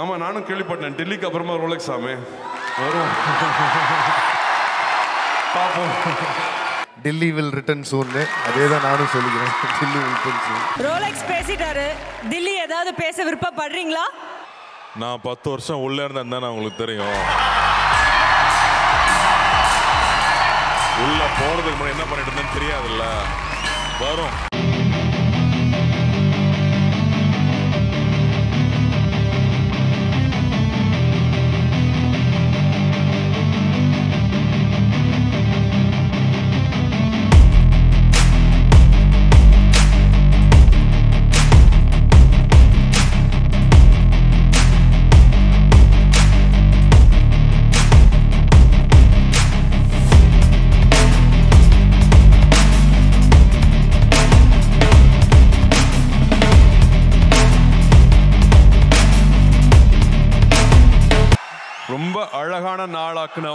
ஆமா நானும் கேள்விப்பட்டேன் டெல்லிக்கு அப்புறமா ரோலெக்ஸ் ஆமே வரும் பாப்போம் டெல்லி வில் ரிட்டர்ன் சூன் அதே தான் நானும் சொல்லிக்கிறேன் Delhi will return soon Rolex பேசிட்டாரு டெல்லி ஏதாவது பேச விருப்பப்படுறீங்களா நான் 10 வருஷம் உள்ள இருந்தேன்னா உங்களுக்கு தெரியும் உள்ள போறதுக்கு முன்னாடி என்ன பண்ணிட்டு இருந்தேன்னு தெரியாதுல்ல வரும்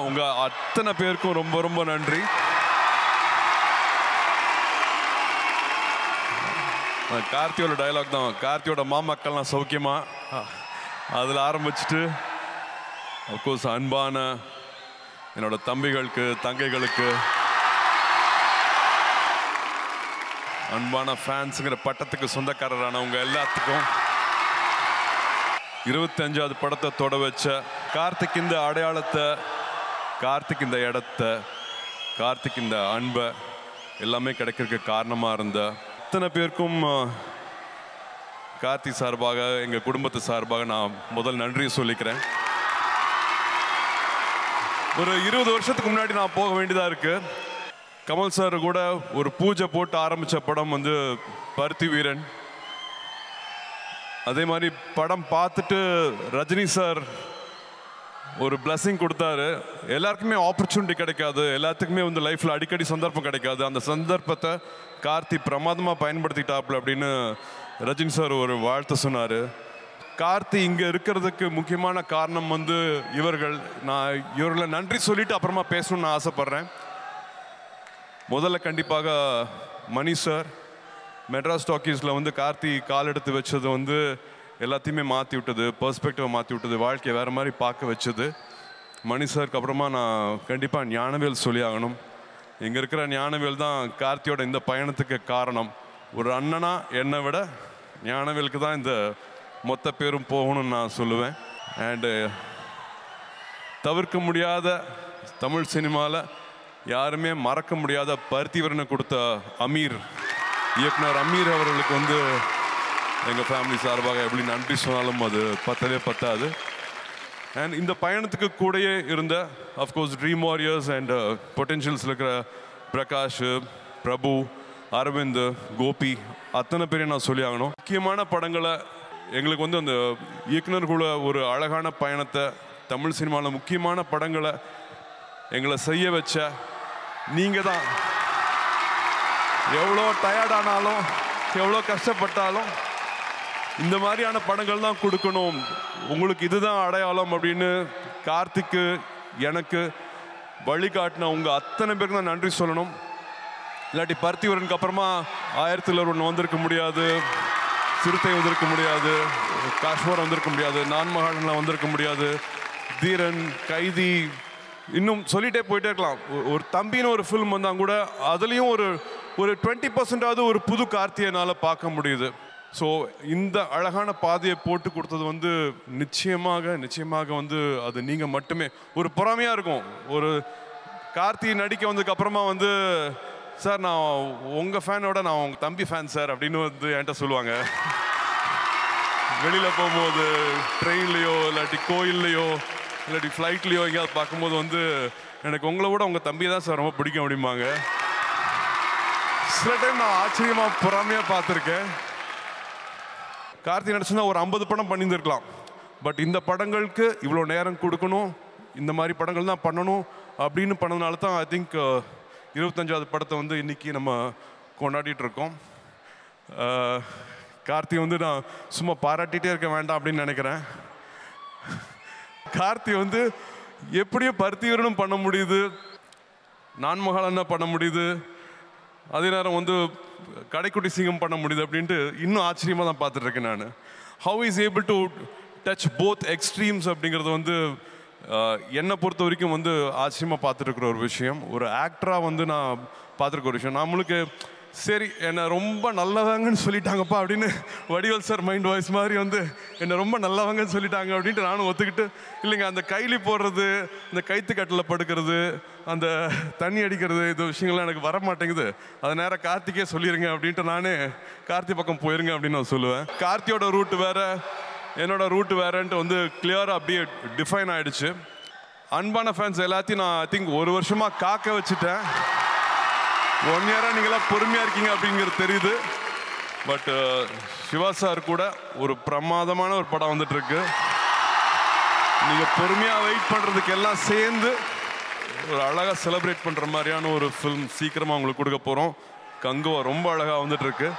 உங்க அத்தனை பேருக்கும் ரொம்ப ரொம்ப நன்றி கார்த்தியோட டயலாக் தான் கார்த்தியோட மாமக்கள்லாம் சௌக்கியமா அதில் ஆரம்பிச்சுட்டு அப்கோர்ஸ் அன்பான என்னோட தம்பிகளுக்கு தங்கைகளுக்கு அன்பான ஃபேன்ஸுங்கிற பட்டத்துக்கு சொந்தக்காரரான உங்க எல்லாத்துக்கும் 25வது படத்தை தொட வச்ச கார்த்திக் இந்த அடையாளத்தை கார்த்திக் இந்த இடத்தை கார்த்திக் இந்த அன்பை எல்லாமே கிடைக்கிறதுக்கு காரணமாக இருந்த அத்தனை பேருக்கும் கார்த்தி சார்பாக எங்கள் குடும்பத்து சார்பாக நான் முதல் நன்றியை சொல்லிக்கிறேன் ஒரு 20 வருஷத்துக்கு முன்னாடி நான் போக வேண்டியதாக இருக்குது கமல் சார் கூட ஒரு பூஜை போட்டு ஆரம்பித்த படம் வந்து பருத்தி வீரன் அதே மாதிரி படம் பார்த்துட்டு ரஜினி சார் ஒரு பிளஸிங் கொடுத்தாரு எல்லாருக்குமே ஆப்பர்ச்சுனிட்டி கிடைக்காது எல்லாத்துக்குமே வந்து லைஃப்பில் அடிக்கடி சந்தர்ப்பம் கிடைக்காது அந்த சந்தர்ப்பத்தை கார்த்தி பிரமாதமாக பயன்படுத்திட்டாப்புல அப்படின்னு ரஜினி சார் ஒரு வாழ்த்து சொன்னார் கார்த்தி இங்கே இருக்கிறதுக்கு முக்கியமான காரணம் வந்து இவர்கள் நான் இவர்களை நன்றி சொல்லிவிட்டு அப்புறமா பேசணும்னு நான் ஆசைப்பட்றேன் முதல்ல கண்டிப்பாக மணி சார் மெட்ராஸ் டாக்கீஸில் வந்து கார்த்தி கால் எடுத்து வச்சது வந்து எல்லாத்தையுமே மாற்றி விட்டது பெர்ஸ்பெக்டிவை மாற்றி விட்டது வாழ்க்கையை வேறு மாதிரி பார்க்க வச்சது மணி சாருக்கு அப்புறமா நான் கண்டிப்பாக ஞானவேல் சொல்லி ஆகணும் இங்கே இருக்கிற ஞானவேல் தான் கார்த்தியோட இந்த பயணத்துக்கு காரணம் ஒரு அண்ணனாக என்னை விட ஞானவேலுக்கு தான் இந்த மொத்த பேரும் போகணும்னு நான் சொல்லுவேன் அண்டு தவிர்க்க முடியாத தமிழ் சினிமாவில் யாருமே மறக்க முடியாத பருத்திவரனை கொடுத்த அமீர் இயக்குனர் அமீர் அவர்களுக்கு வந்து எங்கள் ஃபேமிலி சார்பாக எப்படி நன்றி சொன்னாலும் அது பத்தவே பத்தாது அண்ட் இந்த பயணத்துக்கு கூடயே இருந்த அஃப்கோர்ஸ் ட்ரீம் வாரியர்ஸ் அண்ட் பொட்டென்ஷியல்ஸில் இருக்கிற பிரகாஷ் பிரபு அரவிந்த் கோபி அத்தனை பேரையும் நான் சொல்லி ஆகணும் முக்கியமான படங்களை எங்களுக்கு வந்து அந்த இயக்குனர்களோட ஒரு அழகான பயணத்தை தமிழ் சினிமாவில் முக்கியமான படங்களை எங்களை செய்ய வச்ச நீங்கள் தான் எவ்வளோ டயர்டானாலும் எவ்வளோ கஷ்டப்பட்டாலும் இந்த மாதிரியான படங்கள் தான் கொடுக்கணும் உங்களுக்கு இதுதான் அடையாளம் அப்படின்னு கார்த்திக்கு எனக்கு வழிகாட்டின உங்கள் அத்தனை பேருக்கு தான் நன்றி சொல்லணும் இல்லாட்டி பருத்திவரனுக்கு அப்புறமா ஆயிரத்தில் ஒன்று வந்திருக்க முடியாது சிறுத்தை வந்திருக்க முடியாது காஷ்மீர் வந்திருக்க முடியாது நான்மகாலனில் வந்திருக்க முடியாது தீரன் கைதி இன்னும் சொல்லிகிட்டே போயிட்டே இருக்கலாம் ஒரு தம்பின்னு ஒரு ஃபில்ம் வந்தால் கூட அதுலேயும் ஒரு 20% ஒரு புது கார்த்தியனால் பார்க்க முடியுது ஸோ இந்த அழகான பாதையை போட்டு கொடுத்தது வந்து நிச்சயமாக வந்து அது நீங்கள் மட்டுமே ஒரு பொறாமையாக இருக்கும் ஒரு கார்த்தி நடிக்க வந்ததுக்கப்புறமா வந்து சார் நான் உங்கள் ஃபேனோட நான் உங்கள் தம்பி ஃபேன் சார் அப்படின்னு வந்து என்கிட்ட சொல்லுவாங்க வெளியில் போகும்போது ட்ரெயின்லேயோ இல்லாட்டி கோயில்லையோ இல்லாட்டி ஃப்ளைட்லேயோ எங்கேயாவது பார்க்கும்போது வந்து எனக்கு உங்களை விட உங்கள் தம்பி தான் சார் ரொம்ப பிடிக்கும் அப்படிம்பாங்க சில டைம் நான் ஆச்சரியமாக பொறாமையாக பார்த்துருக்கேன் கார்த்தி நடிச்சுன்னா ஒரு 50 படம் பண்ணியிருந்துருக்கலாம் பட் இந்த படங்களுக்கு இவ்வளோ நேரம் கொடுக்கணும் இந்த மாதிரி படங்கள் தான் பண்ணணும் அப்படின்னு பண்ணதுனால தான் ஐ திங்க் 25வது படத்தை வந்து இன்றைக்கி நம்ம கொண்டாடிட்டுருக்கோம் கார்த்தி வந்து நான் சும்மா பாராட்டிகிட்டே இருக்க வேண்டாம் அப்படின்னு நினைக்கிறேன் கார்த்தி வந்து எப்படியும் பருத்திவரனும் பண்ண முடியுது நான்மகாலன்னா பண்ண முடியுது அதே நேரம் வந்து கடைக்குட்டி சிங்கம் பண்ண முடியுது அப்படின்ட்டு இன்னும் ஆச்சரியமாக தான் பார்த்துட்ருக்கேன் நான் how is able to touch both extremes அப்படிங்கிறது வந்து என்ன பொறுத்த வரைக்கும் வந்து ஆச்சரியமா பார்த்துக்கிற ஒரு விஷயம். ஒரு ஆக்டரா வந்து நான் பார்த்துக்கிற ஒரு விஷயம். நம்மளுக்கு சரி என்ன ரொம்ப நல்லவங்கன்னு சொல்லிட்டாங்கப்பா அப்படின்னு வடிவல் சார் மைண்ட் வாய்ஸ் மாதிரி வந்து என்ன ரொம்ப நல்லவங்கன்னு சொல்லிட்டாங்க அப்படின்ட்டு நானும் ஒத்துக்கிட்டு இல்லைங்க அந்த கைலி போடுறது இந்த கைத்துக்கட்டில் படுக்கிறது அந்த தண்ணி அடிக்கிறது இந்த விஷயங்கள்லாம் எனக்கு வர மாட்டேங்குது அது நேராக கார்த்திக்கே சொல்லிடுங்க அப்படின்ட்டு நானே கார்த்தி பக்கம் போயிருங்க அப்படின்னு நான் சொல்லுவேன். கார்த்தியோட ரூட் வேறு என்னோடய ரூட் வேறுன்ட்டு வந்து கிளியராக அப்படியே டிஃபைன் ஆகிடுச்சு. அன்பான ஃபேன்ஸ் எல்லாத்தையும் நான் ஐ திங்க் ஒரு வருஷமாக காக்க வச்சுட்டேன். 1 year-ஆ நீங்களாம் பொறுமையாக இருக்கீங்க அப்படிங்கிறது தெரியுது. பட் சிவா சார் கூட ஒரு பிரமாதமான ஒரு படம் வந்துட்டுருக்கு. நீங்கள் பொறுமையாக வெயிட் பண்ணுறதுக்கு எல்லாம் சேர்ந்து ஒரு அழகாக செலிப்ரேட் பண்ணுற மாதிரியான ஒரு ஃபிலிம் சீக்கிரமாக உங்களுக்கு கொடுக்க போகிறோம். கங்குவா ரொம்ப அழகாக வந்துட்டுருக்கு.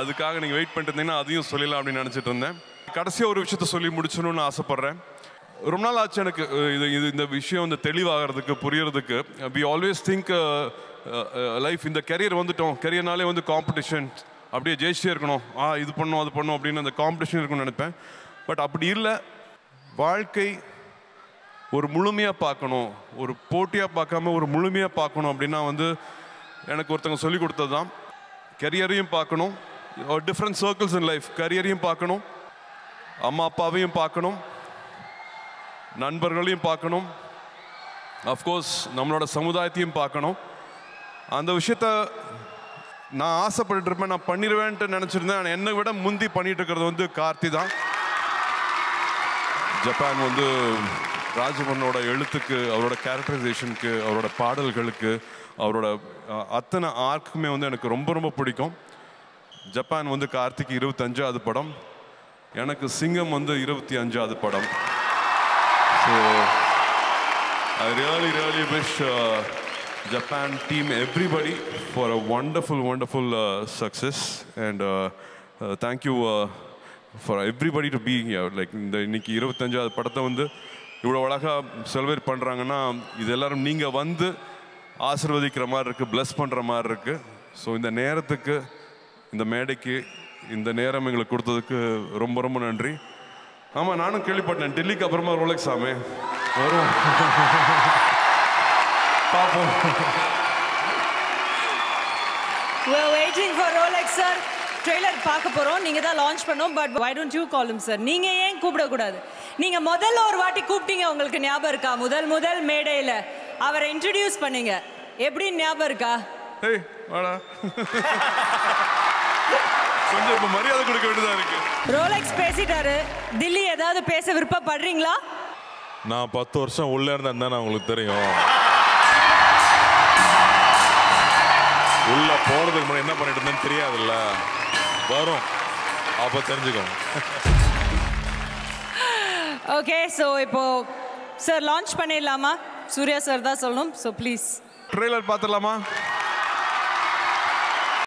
அதுக்காக நீங்கள் வெயிட் பண்ணிட்டு இருந்தீங்கன்னா அதையும் சொல்லலாம் அப்படின்னு நினச்சிட்டு இருந்தேன். கடைசியாக ஒரு விஷயத்த சொல்லி முடிச்சணும்னு ஆசைப்பட்றேன். ரொம்ப நாள் ஆச்சு எனக்கு இது இந்த விஷயம் வந்து தெளிவாகிறதுக்கு புரியறதுக்கு. வி ஆல்வேஸ் திங்க் லைஃப் இந்த கெரியர் வந்துட்டோம் கெரியர்னாலே வந்து காம்படிஷன் அப்படியே ஜெயிச்சிட்டே இருக்கணும் இது பண்ணோம் அது பண்ணோம் அப்படின்னு அந்த காம்படிஷன் இருக்குன்னு நினைப்பேன். பட் அப்படி இல்லை. வாழ்க்கை ஒரு முழுமையாக பார்க்கணும். ஒரு போட்டியாக பார்க்காம ஒரு முழுமையாக பார்க்கணும் அப்படின்னா வந்து எனக்கு ஒருத்தங்க சொல்லிக் கொடுத்தது தான். கெரியரையும் பார்க்கணும், டிஃப்ரெண்ட் சர்க்கிள்ஸ் இன் லைஃப் கரியரையும் பார்க்கணும், அம்மா அப்பாவையும் பார்க்கணும், நண்பர்களையும் பார்க்கணும், அஃப்கோர்ஸ் நம்மளோட சமுதாயத்தையும் பார்க்கணும். அந்த விஷயத்த நான் ஆசைப்பட்டுருப்பேன், நான் பண்ணிடுவேன்ட்டு நினச்சிருந்தேன். ஆனால் என்னை விட முந்தி பண்ணிகிட்டு இருக்கிறது வந்து கார்த்தி தான். ஜப்பான் வந்து ராஜமன்னோட எழுத்துக்கு, அவரோட கேரக்டரைசேஷனுக்கு, அவரோட பாடல்களுக்கு, அவரோட அத்தனை ஆர்க்குமே வந்து எனக்கு ரொம்ப ரொம்ப பிடிக்கும். ஜப்பான் வந்து கார்த்திக்கு 25வது படம், எனக்கு சிங்கம் வந்து 25வது படம். So, I really wish Japan team everybody for a wonderful success. And thank you for everybody to be here. Like, இன்னைக்கு 25வது படத்தை வந்து இவ்வளோ அழகாக செலிப்ரேட் பண்ணுறாங்கன்னா இது எல்லாரும் நீங்கள் வந்து ஆசீர்வதிக்கிற மாதிரி இருக்குது, ப்ளஸ் பண்ணுற மாதிரி இருக்குது. ஸோ இந்த நேரத்துக்கு, இந்த மேடைக்கு, இந்த நேரம் எங்களுக்கு கொடுத்ததுக்கு ரொம்ப ரொம்ப நன்றி. ஆமாம், நானும் கேள்விப்பட்டேன் டெல்லிக்கு அப்புறமா ரோலெக்ஸ் ஆமே வரும், பார்ப்போம். சார் ட்ரெய்லர் பார்க்க போகிறோம், நீங்கள் தான் லான்ச் பண்ணோம். But why don't you call him sir? நீங்கள் ஏன் கூப்பிடக்கூடாது? நீங்கள் முதல்ல ஒரு வாட்டி கூப்பிட்டீங்க, உங்களுக்கு ஞாபகம் இருக்கா? முதல் மேடையில் அவரை இன்ட்ரடியூஸ் பண்ணீங்க, எப்படி ஞாபகம் இருக்கா? ஏய் வாடா, கொஞ்சம் இப்போ மரியாதை கொடுக்க வேண்டியதாக இருக்குது. ரோலெக்ஸ் பேசிட்டாரு. தில்லி ஏதாவது பேச விருப்பப்படுறீங்களா? நான் 10 வருஷம் உள்ளே இருந்தேன் தானே உங்களுக்கு தெரியும். உள்ளே போகிறதுக்கு முன்னாடி என்ன பண்ணிட்டு இருந்தேன்னு தெரியாதுல்ல, வரும் அப்போ தெரிஞ்சுக்கோங்க. ஓகே, ஸோ இப்போ சார் லான்ச் பண்ணிடலாமா? சூர்யா சார் தான் சொல்லணும், ஸோ ப்ளீஸ் ட்ரெய்லர் பார்த்துடலாமா?